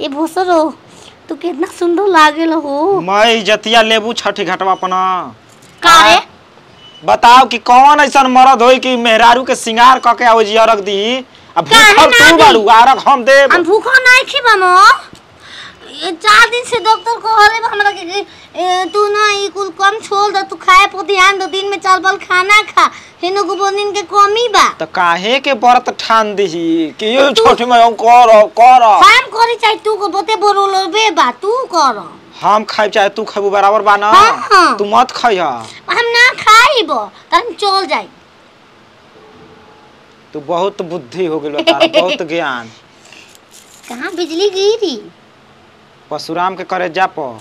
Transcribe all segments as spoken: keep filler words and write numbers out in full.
ए भोसरो तू कितना सुंदर लागेल हो। मैं जतिया लेबू छठी घाटवा अपना काहे बताओ कि कौन ऐसा मर्द होई कि मेहरारू के सिंगार क के औजी अरग दी। अब भूखल तू बारू अरग हम देब। हम भूखो नहीं खिबमो। चार दिन से डॉक्टर कहले हमरा के तू ना ई कुल कम छोड़ दे, तू खाए पर ध्यान दे, दिन में चावल खाना खा, हेनो गुबोनिन के कमी बा। त काहे के व्रत ठान दही कि यो छोटे में हम कर कर हम करी चाहे तू को बते बोलोबे बा तू कर हम खाए चाहे तू खबू बराबर बा ना। हाँ। तू मत खाइ हम ना खाइबो त हम चल जाई। तू बहुत बुद्धि हो गेलो तार बहुत ज्ञान। कहां बिजली गिरी पशुराम के करे जा प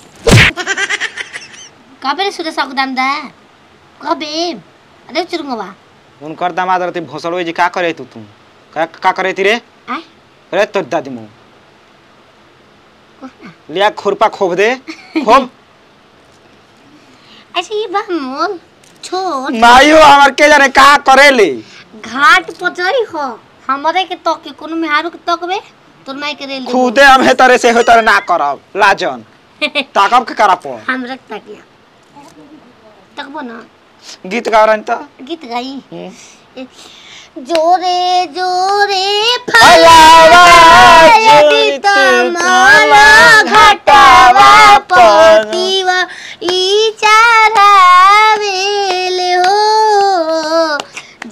काबे सुरे सगदाम दा कबे अरे चुरुंगवा उनकर दामाद रहती भोसड़ो जी का करे तू तू का का करे ती रे आ रे तोर दादी मु लिया खुरपा खोब दे खोब ऐसे ये बा मोल छोड़ मायो हमर के जाने का करे ले घाट पचई हो हमरे के तक के कोनो मेहारू के तकबे तोर माई के रेल खुदे हम हे तरे से हो तरे ना करब लाजन ताकब के करा प हम रख तकिया तकबो ना गीत गा रही तो गीत गाई जोरे जोरे फलावा यदि तमाला घटावा पतिवा ई चारा वेल हो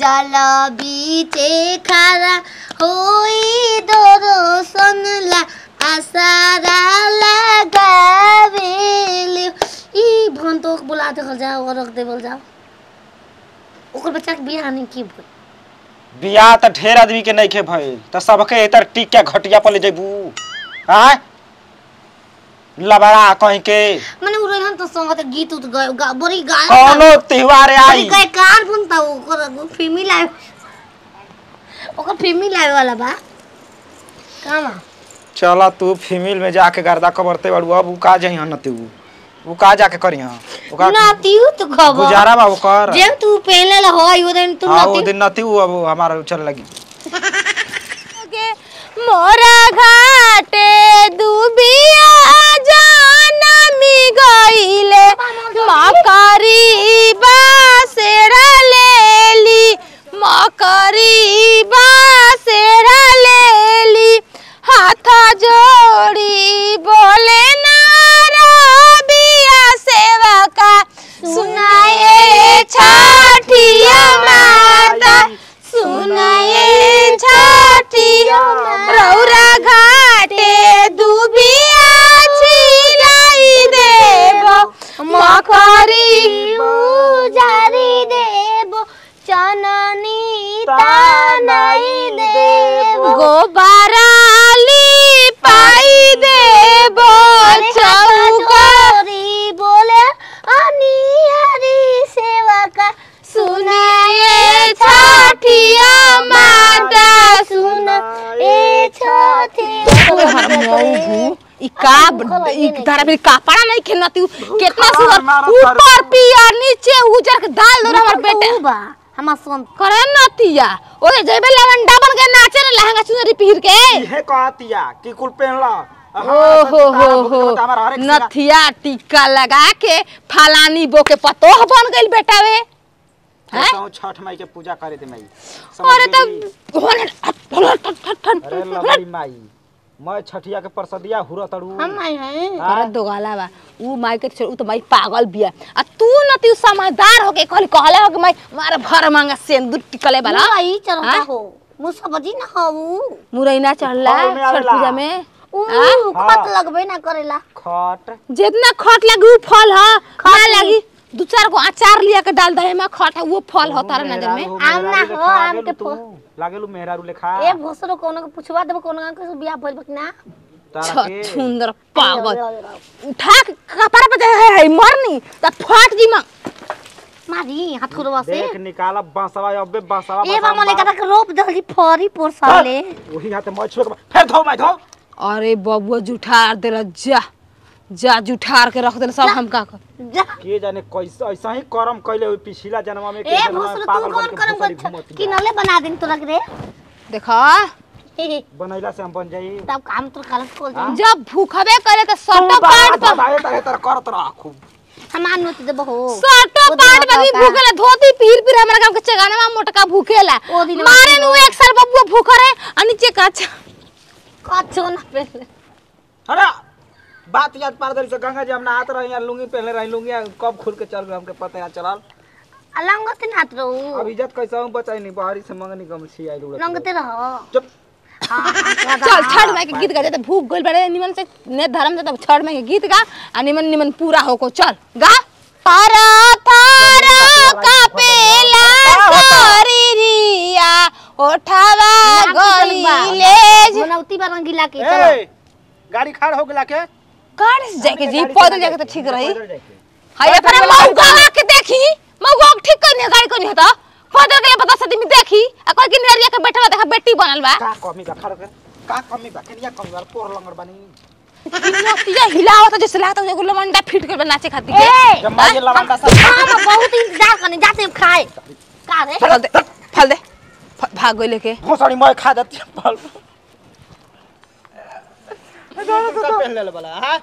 जाला बीचे खारा होई दोरो सनला आसारा लगावेल ई भंतोक बुला दे जाओ और रख दे बोल जाओ ओकर बच्चा के बियाह नहीं की भई बियाह त ढेर आदमी के नहीं के भई त सबके एतर टिक के घटिया पर ले जइबू हां लबड़ा कहि के माने उ रहन तो संगत गीत उत गा, बड़ी गाय कोनो त्योहार आई कोई कार बुनता ओकर फिल्मी लाइव ओकर फिल्मी लाइव वाला बा कामा चला तू फिल्म में जाके गर्दा कबरते बड़ू अब का जई हन तू वो का जाके करी हां ओका नती तो खबर गुजारा बाबू कर जे तू पहले ल होई ओ दिन तू नती ओ दिन नती वो अब हमारा चल लगी ओके मोरा घाटे डूबिया जाना मी गईले मकरी बासेरा लेली मकरी बासेरा लेली हाथा जोड़ी बोले सुनाए छाठिया माता सुनाए छाठिया रौरा घाटे दुबिया छिलाई देबो मकरी पूजारी देबो चननी तानाई देबो गोबाराली पाई देबो चौका सुनाए छाठिया माता सुनाए छाठिया ई का ई धारा में कापड़ा नहीं खेनती कितना सुंदर ऊपर पियर नीचे उजर दाल दो हमर बेटा बा हम सुन करे नतिया ओए जेबे लवन डबल के नाचे लहंगा चुनरी पहन के हे कहतिया की कुल पहनला ओहो हो हो नथिया टीका लगा के फलानी बो के पतोह बन गेल बेटा वे तो छठ माई के पूजा करे थे माई अरे तब अरे लवली माई मैं छठिया के परसदिया हुरा तड़ू हम माई है अरे दोगाला बा उ माई के उ तो माई पागल बिया आ तू न तू समझदार हो के कहले कहले हो के माई मार भर मांगा सेंदूर टिकले वाला माई चढ़ता हो मु समझी ना होऊ मुरैना चढ़ला छठ पूजा में उ खट लगबे ना करेला खट जितना खट लागू फल ह ना लागी दो चार को अचार लिया के डाल दहे में खट वो फल होता रे नजर में आम ना हो आम के फल लागेलु मेहरारू लेखा ए भोसरो कोनो के पूछवा देब कोनो गांव के बियाह भइल बक ना तारा के सुंदर पागल उठा के कपड़ा पे है मरनी त फट जी मां मारी हथुरवा से देख निकाला बांसवा अबे बांसवा ए बा मले कथा के रोप दली फरी पोर साले ओही हाथ में छोड़ फेर धो मैं धो अरे बबुआ जुठार देला जा जा जुठार के रख देल सब हम का कर के जाने कैसे ऐसा ही कर्म कइले हो पिछला जन्म में के पागल बन के घूमती कि नले बना दिन तो लग रे देखा बनैला से हम बन जाई तब काम तो गलत कोल जाई जब भूखबे करे त सटो पाट पर आए त तर करत रह खूब सामान नोत देबो हो सटो पाट बगी भूखेला धोती पीर पीर हमरा काम के चगाना में मोटका भूखेला मारे नु एक साल बबुआ भूखरे आ नीचे काचा काचो ना पहले हरा बात याद पार दल से गंगा जी हमना हाथ रह लुंगी पहले रह लुंगी कब खुल के चल हमके पता ना चलल अलंगत नात रहू अब इज्जत कैसे हम बचाई नहीं बाहरी से मंगनी कम छी आई लुड़ा लंगते रहो चुप हां चल छड़ में के गीत गा दे भूख गोल बड़े निमन से ने धर्म दे छड़ में के गीत गा आ निमन निमन पूरा हो को चल गा तारा तारा का पेला सारीरिया उठावा गईले मनौती रंगीला के चल गाड़ी खाड़ हो गेला के कार से जाके जी पैदल जाके तो ठीक रही हाय अपना मौका के देखी मौका ठीक करने गाड़ी को नहीं होता पदर के पता सदी में देखी आ कोई के नेरिया के बैठवा देखा बेटी बनल बा का कमी बा खर के का कमी बा केनिया कम बा पोर लंगर बनी तिया हिलावत जैसे लागत एगो लवंडा फिट कर नाचे खाती के जब माजे लवंडा सब हां बहुत इंतजार करने जाते खाए का रे फल दे फल दे भाग गइले के घोसड़ी मय खा देती फल पहले ले वाला हां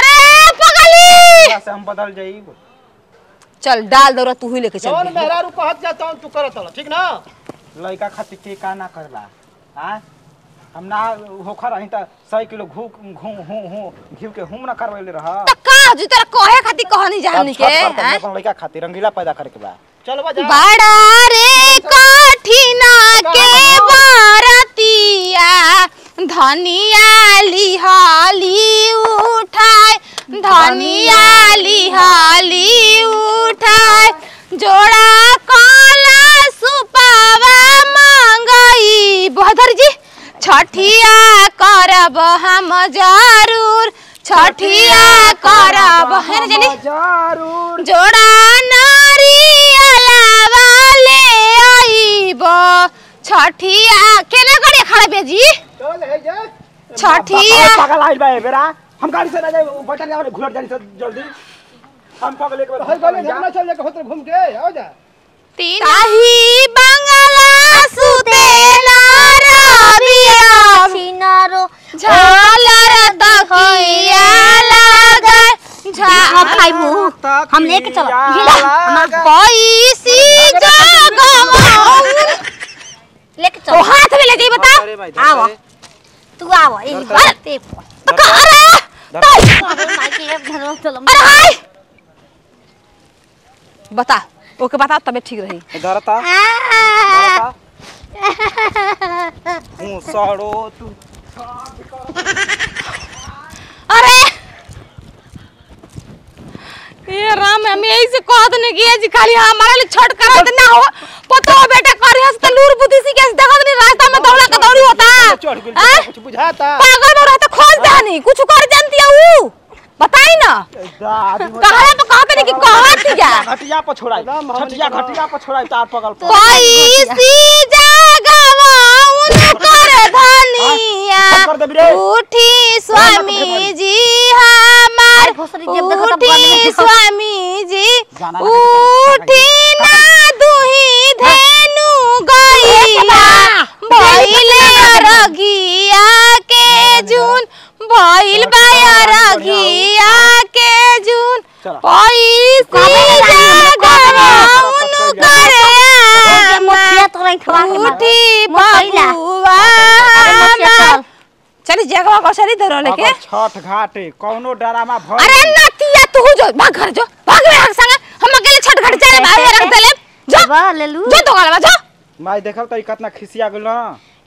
अरे पगली से हम बदल जाई चल डाल दो तू ही लेके चल जौन मेहरा रू कहत जात तू करत ल ठीक ना लइका खातिर के का ना करला हां हम ना होखर हई त सौ किलो घू घू हूं हूं घीव के हम ना करवले रह त का जी तोरा कहे खातिर कहनी जानी के हां लइका खातिर रंगीला पैदा करे के बा चलवा जा बड़ा रे काठिना के बारतिया धनिया लिहाली उठाए धनिया लिहाली उठाए जोड़ा काला सुपावा मांगई बहादुर जी छठिया करब हम जरूर छठिया करब है जनी जरूर जोड़ा नारियलवा ले आईब छठिया केना करे खड़ा बेजी चल हे जा छठिया पागल आइल बा बेरा हम गाड़ी से ना जाए बटन जाओ घुलट जानी जल्दी हम पग लेके भाई गले जाना चल लेके होत घूम के आओ जा तीन ताही बंगला सुते नारबिया सिनारो झालर दखिया लगे झा भाई मुंह हम लेके चल हम कोई सी जगह लेके चल ओ हाथ में ले दे बता आओ तू आओ एक बार ते तो का अरे बता ओके बता तब ठीक रही धरता हूं सड़ो तू अरे ये राम हम यही से कह दने कि आज खाली हमारे लिए छट करत ना हो पतो बेटा करहस त लूर बुद्धि से कैसे देखत नहीं रास्ता में दौड़ा का दौड़ी होता कुछ बुझाता पागल हो रहा तो खोज दानी कुछ कर जानती हूं बताई ना कहे तो कहते नहीं कि कहत जा घटिया पर छोड़ाई घटिया घटिया पर छोड़ाई तार पगल पर कोई सी जगवा उनकर धनिया उठी स्वामी जी हमार उठी स्वामी जी उठी ना दुही धेनु गईया भइले रगिया के जून भइल बाया रगिया के जून पैसा गवाउनु करे मोटिया तोरै खवा के उठी बबुआ चली जगवा कसरी धर लेके छठ घाट कोनो डरामा भर अरे नतिया तू जो भाग घर जो भाग रे हम संग हम अकेले छठ घाट चले बाहर रख देले जो ले लू जो दोगाला जो माई देखल त कितना खिसिया गेल ना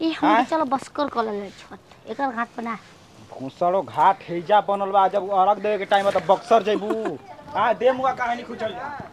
ई हम चलो बस कर कर ले छठ एकर घाट बना घुसड़ो घाट हेजा बनल बा जब अरग देवे के टाइम त बक्सर जइबू आ दे मुआ कहानी खुचल